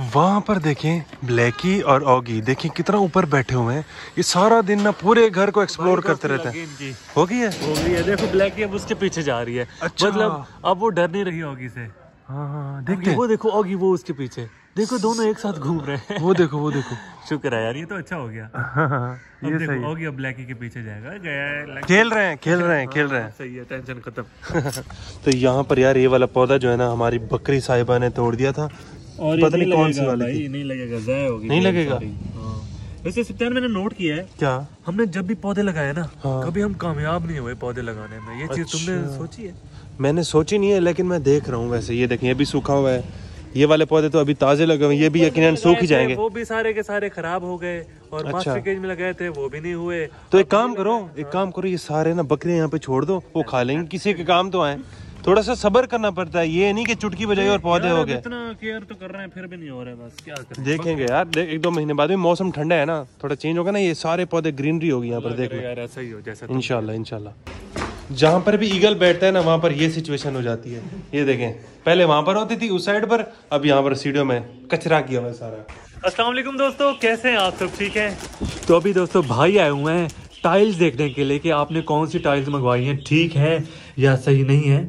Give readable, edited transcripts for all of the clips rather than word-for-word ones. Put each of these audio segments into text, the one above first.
वहाँ पर देखें ब्लैकी और ऑगी देखें कितना ऊपर बैठे हुए हैं। ये सारा दिन ना पूरे घर को एक्सप्लोर करते रहते हैं। हो गई है देखो ब्लैकी अब उसके पीछे जा रही है। अच्छा। मतलब अब वो डर नहीं रही ऑगी से। हाँ, देखो ऑगी वो उसके पीछे देखो दोनों एक साथ घूम रहे हैं। वो देखो शुक्र है यार ये तो अच्छा हो गया। ये देखो, सही है। अब ब्लैकी के पीछे जाएगा। खेल रहे हैं सही है टेंशन खत्म। तो यहाँ पर यार ये वाला पौधा जो है ना हमारी बकरी साहिबा ने तोड़ दिया था और पता नहीं कौन सी वाला है। नहीं लगेगा वैसे सब्तान मैंने नोट किया है क्या हमने जब भी पौधे लगाए ना कभी हम कामयाब नहीं हुए पौधे लगाने में। ये चीज तुमने सोची है? मैंने सोची नहीं है लेकिन मैं देख रहा हूँ। वैसे ये देखिए ये भी सूखा हुआ है। ये वाले पौधे तो अभी ताजे लगे हुए हैं। ये भी यकीनन सूख ही जाएंगे। वो भी सारे के सारे खराब हो गए और मास्टर केज में लगाए थे वो भी नहीं हुए। तो एक काम करो ये सारे ना बकरे यहाँ पे छोड़ दो वो खा लेंगे। किसी के काम तो आए। थोड़ा सा सबर करना पड़ता है। ये नहीं कि चुटकी बजाई और पौधे हो गए। इतना केयर तो कर रहे हैं फिर भी नहीं हो रहा है। बस क्या करें देखेंगे यार एक दो महीने बाद में मौसम ठंडा है ना थोड़ा चेंज होगा ना ये सारे पौधे ग्रीनरी होगी यहाँ पर। देखो यार ऐसा ही हो जैसा इंशाल्लाह। जहाँ पर भी ईगल बैठता है ना वहाँ पर ये सिचुएशन हो जाती है। ये देखें पहले वहाँ पर होती थी उस साइड पर अब यहाँ पर सीढ़ियों में कचरा किया हुआ है सारा। अस्सलाम वालेकुम दोस्तों कैसे हैं आप सब ठीक हैं? तो अभी दोस्तों भाई आए हुए हैं टाइल्स देखने के लिए कि आपने कौन सी टाइल्स मंगवाई हैं ठीक है या सही नहीं है।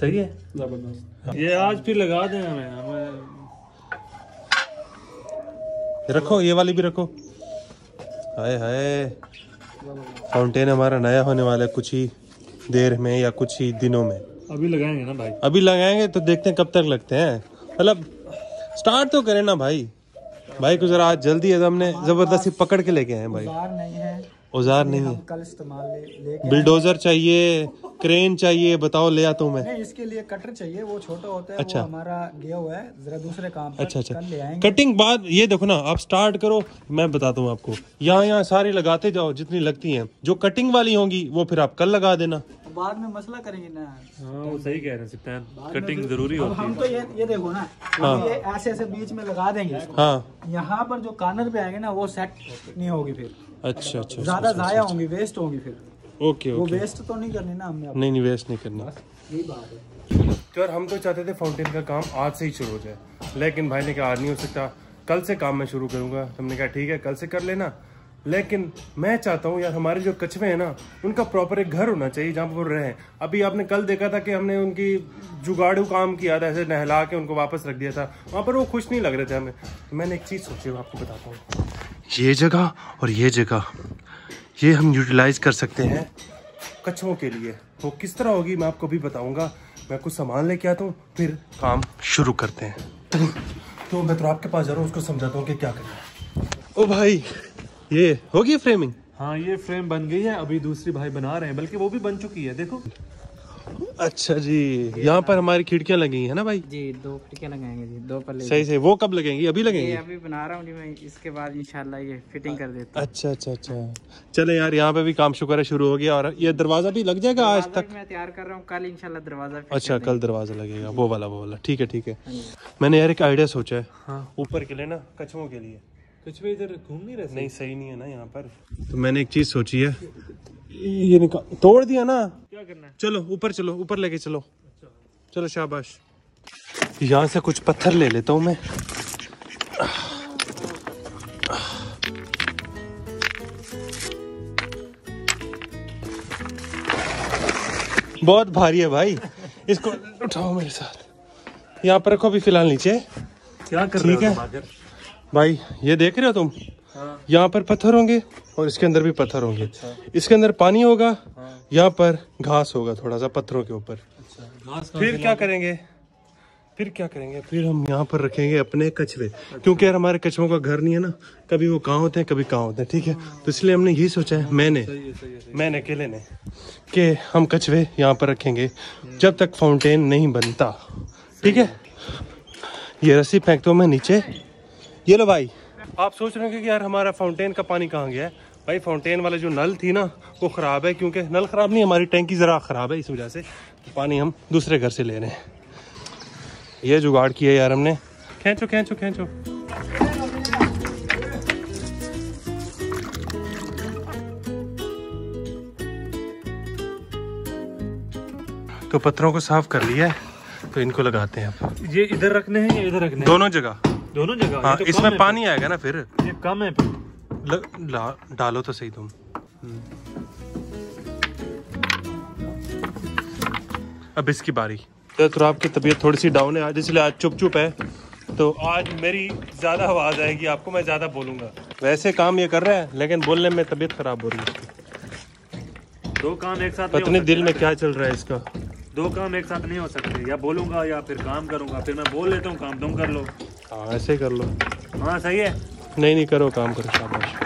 सही है जबरदस्त। ये आज फिर लगा दें हमें। रखो ये वाली भी रखो। हाय हाय फाउंटेन हमारा नया होने वाला है कुछ ही देर में या कुछ ही दिनों में। अभी लगाएंगे ना भाई। अभी लगाएंगे तो देखते हैं कब तक लगते हैं। मतलब स्टार्ट तो करें ना भाई को जरा आज जल्दी है तो हमने जबरदस्ती पकड़ के लेके आए भाई। औजार नहीं है। कल इस्तेमाल लेके बुलडोजर चाहिए क्रेन चाहिए बताओ ले आता हूँ मैं। इसके लिए कटर चाहिए वो छोटा होता है। अच्छा हमारा गया हुआ है जरा दूसरे काम पर। अच्छा कटिंग बाद ये देखो ना आप स्टार्ट करो मैं बताता हूँ आपको। यहाँ सारी लगाते जाओ जितनी लगती है। जो कटिंग वाली होंगी वो फिर आप कल लगा देना बाद में मसला करेंगे ना। हाँ वो सही कह रहे हैं सब्तान कटिंग जरूरी होती है। हम तो ये देखो ना ये ऐसे बीच में लगा देंगे। हाँ यहाँ पर जो कार्नर पे आएंगे ना वो सेट नहीं होगी फिर। अच्छा ज्यादा जाया होंगी वेस्ट होंगी फिर। ओके वो वेस्ट तो नहीं करनी ना हमने। नहीं वेस्ट नहीं करना यही बात है। तो यार हम तो चाहते थे फाउंटेन का काम आज से ही शुरू हो जाए लेकिन भाई ने कहा आज नहीं हो सकता कल से काम मैं शुरू करूँगा। हमने कहा ठीक है कल से कर लेना लेकिन मैं चाहता हूँ यार हमारे जो कछुए हैं ना उनका प्रॉपर एक घर होना चाहिए जहाँ पर वो रहें। अभी आपने कल देखा था कि हमने उनकी जुगाड़ू काम किया था ऐसे नहला के उनको वापस रख दिया था वहाँ पर वो खुश नहीं लग रहे थे हमें। मैंने एक चीज़ सोची आपको बताता हूँ। ये जगह और ये जगह ये हम यूटिलाइज कर सकते हैं कछुओं के लिए। वो किस तरह होगी मैं आपको भी बताऊँगा। मैं कुछ सामान लेके आता हूँ फिर काम शुरू करते हैं। तो मैं तो आपके पास जा रहा हूँ उसको समझाता हूँ कि क्या करना है। ओ भाई ये होगी फ्रेमिंग। हाँ ये फ्रेम बन गई है अभी दूसरी भाई बना रहे हैं बल्कि वो भी बन चुकी है देखो। अच्छा जी यहाँ पर हमारी खिड़कियाँ लगी है ना भाई जी। 2 खिड़कियाँ लगाएंगे जी 2 पर। सही वो कब लगेंगी? अभी बना रहा हूँ जी मैं इसके बाद इंशाल्लाह ये फिटिंग कर देता हूँ। अच्छा चले यार यहाँ पे भी काम शुक्र है शुरू हो गया। और ये दरवाजा भी लग जाएगा आज तक मैं तैयार कर रहा हूँ कल इंशाल्लाह दरवाजा। अच्छा कल दरवाजा लगेगा वो वाला ठीक है। मैंने यार एक आइडिया सोचा है ऊपर के लिए ना कछुओं के लिए कुछ भी इधर घूम नहीं रहे। नहीं सही नहीं है ना यहाँ पर। तो मैंने एक चीज सोची है ये निकाल तोड़ दिया ना क्या करना है? चलो ऊपर लेके चलो। अच्छा। चलो शाबाश। यहाँ से कुछ पत्थर ले लेता हूँ मैं। बहुत भारी है भाई इसको उठाओ मेरे साथ। यहाँ पर रखो अभी फिलहाल नीचे क्या कर ठीक है भाई। ये देख रहे हो तुम? हाँ। यहाँ पर पत्थर होंगे और इसके अंदर भी पत्थर होंगे। अच्छा। इसके अंदर पानी होगा। हाँ। यहाँ पर घास होगा थोड़ा सा पत्थरों के ऊपर। अच्छा। फिर क्या करेंगे फिर हम यहाँ पर रखेंगे अपने कछुए। अच्छा। क्योंकि यार हमारे कछुओं का घर नहीं है ना कभी वो कहाँ होते हैं कभी कहाँ होते हैं ठीक है। हाँ। तो इसलिए हमने यही सोचा है मैंने अकेले ने कि हम कछुए यहाँ पर रखेंगे जब तक फाउंटेन नहीं बनता ठीक है। ये रस्सी फेंकता हूँ मैं नीचे। ये लो भाई। आप सोच रहे होंगे कि यार हमारा फाउंटेन का पानी कहाँ गया है? भाई फाउंटेन वाला जो नल थी ना वो ख़राब है क्योंकि नल ख़राब नहीं हमारी टैंकी ज़रा ख़राब है इस वजह से तो पानी हम दूसरे घर से ले रहे हैं। ये जुगाड़ किया यार हमने। खींचो तो पत्थरों को साफ कर लिया है तो इनको लगाते हैं। अब ये इधर रखने हैं या इधर रखने हैं? दोनों जगह दोनों जगह। हाँ, तो इसमें पानी आएगा ना फिर, ये कम है फिर। डालो तो सही तुम। अब इसकी बारी। तो आपकी तबीयत थोड़ी सी डाउन है आज, इसलिए आज चुप चुप है, तो आज मेरी ज़्यादा आवाज़ आएगी आपको, मैं ज़्यादा बोलूँगा। वैसे काम ये कर रहा है लेकिन बोलने में तबीयत खराब हो रही है। दो काम एक साथ पता नहीं दिल में क्या चल रहा है इसका। दो काम एक साथ नहीं हो सकते, या बोलूँगा या फिर काम करूँगा। फिर मैं बोल लेता हूँ काम, तुम कर लो। हाँ ऐसे कर लो। हाँ सही है। नहीं नहीं करो काम, करो शाबाश।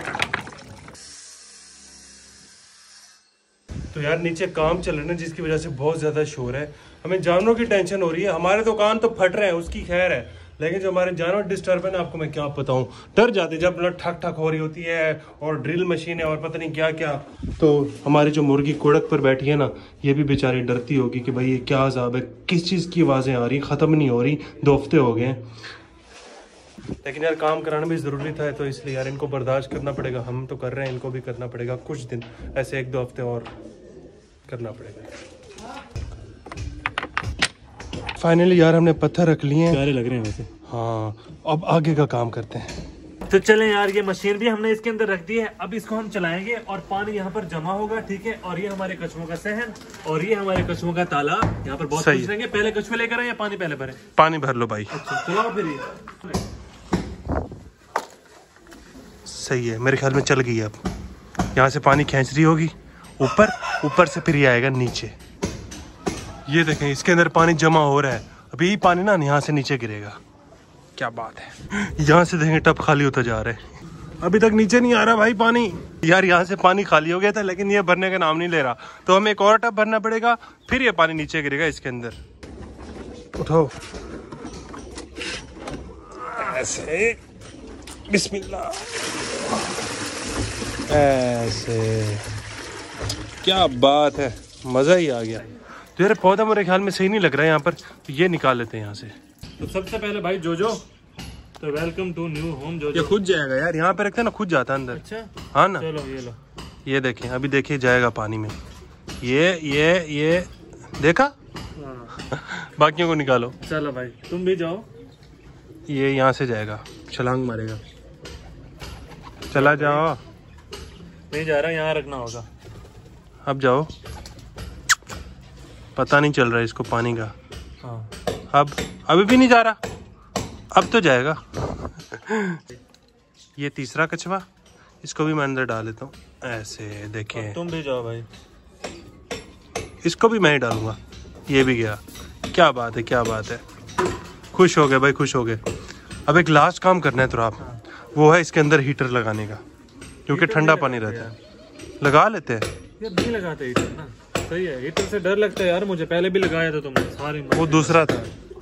तो यार नीचे काम चल रहा है जिसकी वजह से बहुत ज़्यादा शोर है। हमें जानवरों की टेंशन हो रही है। हमारे तो कान तो फट रहे हैं, उसकी खैर है, लेकिन जो हमारे जानवर डिस्टर्ब है ना, आपको मैं क्या बताऊँ, डर जाते जब ना ठक ठक हो रही होती है और ड्रिल मशीन है और पता नहीं क्या क्या। तो हमारी जो मुर्गी कुड़क पर बैठी है ना, ये भी बेचारी डरती होगी कि भाई ये क्या अजाब है, किस चीज़ की आवाज़ें आ रही, ख़त्म नहीं हो रही, 2 हफ्ते हो गए। लेकिन यार काम कराना भी ज़रूरी था, तो इसलिए यार इनको बर्दाश्त करना पड़ेगा। हम तो कर रहे हैं, इनको भी करना पड़ेगा कुछ दिन ऐसे, 1-2 हफ्ते और करना पड़ेगा। फाइनली यार हमने पत्थर रख लिए हैं, प्यारे लग रहे हैं वैसे। हाँ अब आगे का काम करते हैं। तो चलें यार, ये मशीन भी हमने इसके अंदर रख दी है, अब इसको हम चलाएंगे और पानी यहाँ पर जमा होगा, ठीक है। और ये हमारे कछुओं का सहन और ये हमारे कछुओं का तालाब, यहाँ पर बहुत खुश रहेंगे। पहले कछुए लेकर आए या पानी पहले भरे? पानी भर लो भाई। अच्छा चलो फिर, सही है मेरे ख्याल में, चल गई। अब यहाँ से पानी खींच रही होगी ऊपर, ऊपर से फिर ये आएगा नीचे। ये देखें इसके अंदर पानी जमा हो रहा है, अभी ये पानी ना यहाँ से नीचे गिरेगा। क्या बात है, यहाँ से देखें टप खाली होता जा रहा है, अभी तक नीचे नहीं आ रहा भाई पानी। यार यहाँ से पानी खाली हो गया था लेकिन ये भरने का नाम नहीं ले रहा, तो हमें एक और टप भरना पड़ेगा, फिर ये पानी नीचे गिरेगा इसके अंदर। उठाओ ऐसे, बिस्मिल्लाह ऐसे, क्या बात है, मज़ा ही आ गया। तो यार पौधा मेरे ख्याल में सही नहीं लग रहा है यहाँ पर, तो ये निकाल लेते हैं यहाँ से। तो सबसे पहले भाई जोजो, तो वेलकम टू न्यू होम जोजो। ये खुद जाएगा यार, यहाँ पे रखते हैं ना, खुद जाता है अंदर। अच्छा हाँ ना, चलो ये लो। ये देखें अभी देखिए जाएगा पानी में, ये देखा। बाकियों को निकालो। चलो भाई तुम भी जाओ। ये यहाँ से जाएगा, छलांग मारेगा। चला जाओ, नहीं जा रहा, यहाँ रखना होगा। अब जाओ, पता नहीं चल रहा है इसको पानी का। हाँ अब अभी भी नहीं जा रहा, अब तो जाएगा। ये तीसरा कछुआ, इसको भी मैं अंदर डाल देता हूँ ऐसे, देखें। तुम भी जाओ भाई, इसको भी मैं ही डालूंगा। ये भी गया, क्या बात है, क्या बात है, खुश हो गए भाई, खुश हो गए। अब एक लास्ट काम करना है तो आप, वो है इसके अंदर हीटर लगाने का, क्योंकि ठंडा पानी रहता है। लगा लेते हैं यार, नहीं लगाते हीटर ना, सही है। हीटर से डर लगता है यार मुझे, पहले भी लगाया था तुमने सारे, वो दूसरा था,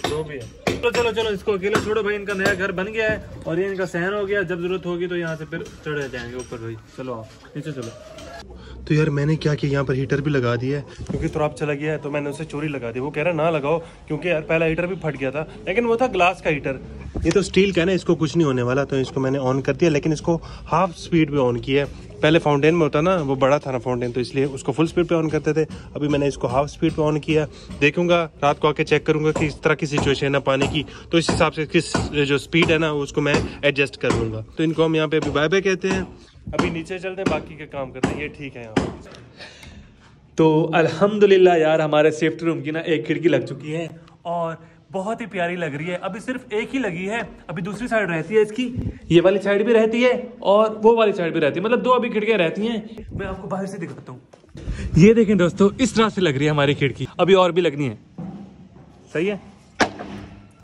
दो भी है। चलो चलो चलो, इसको अकेले छोड़ो भाई, इनका नया घर बन गया है और ये इनका सहन हो गया। जब जरूरत होगी तो यहाँ से फिर चढ़े जाएंगे ऊपर भाई। चलो आप नीचे चलो। तो यार मैंने क्या किया, यहाँ पर हीटर भी लगा दिया है, क्योंकि थोड़ा चला गया है तो मैंने उसे चोरी लगा दी। वो कह रहा ना लगाओ, क्योंकि यार पहला हीटर भी फट गया था, लेकिन वो था ग्लास का हीटर, ये तो स्टील का है ना, इसको कुछ नहीं होने वाला। तो इसको मैंने ऑन कर दिया, लेकिन इसको हाफ स्पीड पे ऑन किया है। पहले फाउंटेन में होता ना, वो बड़ा था ना फाउंटेन, तो इसलिए उसको फुल स्पीड पे ऑन करते थे। अभी मैंने इसको हाफ स्पीड पे ऑन किया, देखूंगा रात को आके चेक करूंगा कि इस तरह की सिचुएशन है पानी की, तो इस हिसाब से किस जो स्पीड है ना उसको मैं एडजस्ट कर लूँगा। तो इनको हम यहाँ पे अभी बाय बाय कहते हैं, अभी नीचे चलते हैं, बाकी के काम करते हैं। ये ठीक है यहाँ। तो अल्हम्दुलिल्लाह यार हमारे सेफ्टी रूम की ना एक खिड़की लग चुकी है और बहुत ही प्यारी लग रही है। अभी सिर्फ एक ही लगी है, अभी दूसरी साइड रहती है इसकी, ये वाली साइड भी रहती है और वो वाली साइड भी रहती है, मतलब 2 अभी खिड़कियाँ रहती हैं। मैं आपको बाहर से दिखाता हूँ, ये देखें दोस्तों, इस तरह से लग रही है हमारी खिड़की, अभी और भी लगनी है। सही है।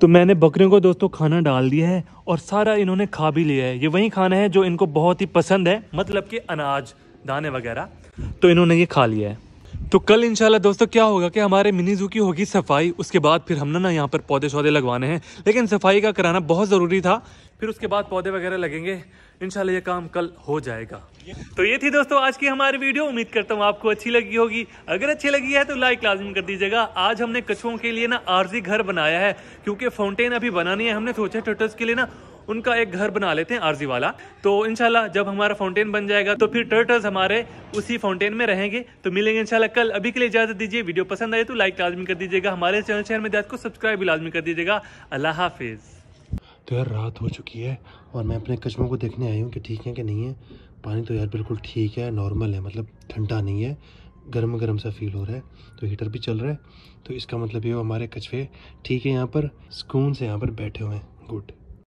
तो मैंने बकरियों को दोस्तों खाना डाल दिया है और सारा इन्होंने खा भी लिया है। ये वही खाना है जो इनको बहुत ही पसंद है, मतलब कि अनाज, दाने वगैरह, तो इन्होंने ये खा लिया है। तो कल इंशाल्लाह दोस्तों क्या होगा कि हमारे मिनी जू की होगी सफाई, उसके बाद फिर हमने ना यहाँ पर पौधे शौधे लगवाने हैं, लेकिन सफाई का कराना बहुत ज़रूरी था, फिर उसके बाद पौधे वगैरह लगेंगे। इंशाल्लाह ये काम कल हो जाएगा। तो ये थी दोस्तों आज की हमारी वीडियो, उम्मीद करता हूँ आपको अच्छी लगी होगी। अगर अच्छी लगी है तो लाइक लाजमी कर दीजिएगा। आज हमने कछुओं के लिए ना आर्जी घर बनाया है, क्योंकि फाउंटेन अभी बना नहीं है, हमने सोचा टर्टल्स के लिए ना उनका एक घर बना लेते हैं आरजी वाला। तो इंशाल्लाह जब हमारा फाउंटेन बन जाएगा तो फिर टर्टल्स हमारे उसी फाउंटेन में रहेंगे। तो मिलेंगे इंशाल्लाह कल, अभी के लिए इजाजत दीजिए। वीडियो पसंद आए तो लाइक लाजमी कर दीजिएगा, हमारे चैनल शहर में दिहात को सब्सक्राइब भी लाजमी कर दीजिएगा। अल्लाह हाफिज़। तो यार रात हो चुकी है और मैं अपने कचमों को देखने आई हूँ कि ठीक है कि नहीं है। पानी तो यार बिल्कुल ठीक है, नॉर्मल है, मतलब ठंडा नहीं है, गर्म गर्म सा फील हो रहा है। तो हीटर भी चल रहा है, तो इसका मतलब ये हमारे कछुए ठीक है यहाँ पर सुकून से यहाँ पर बैठे हुए हैं। गुड।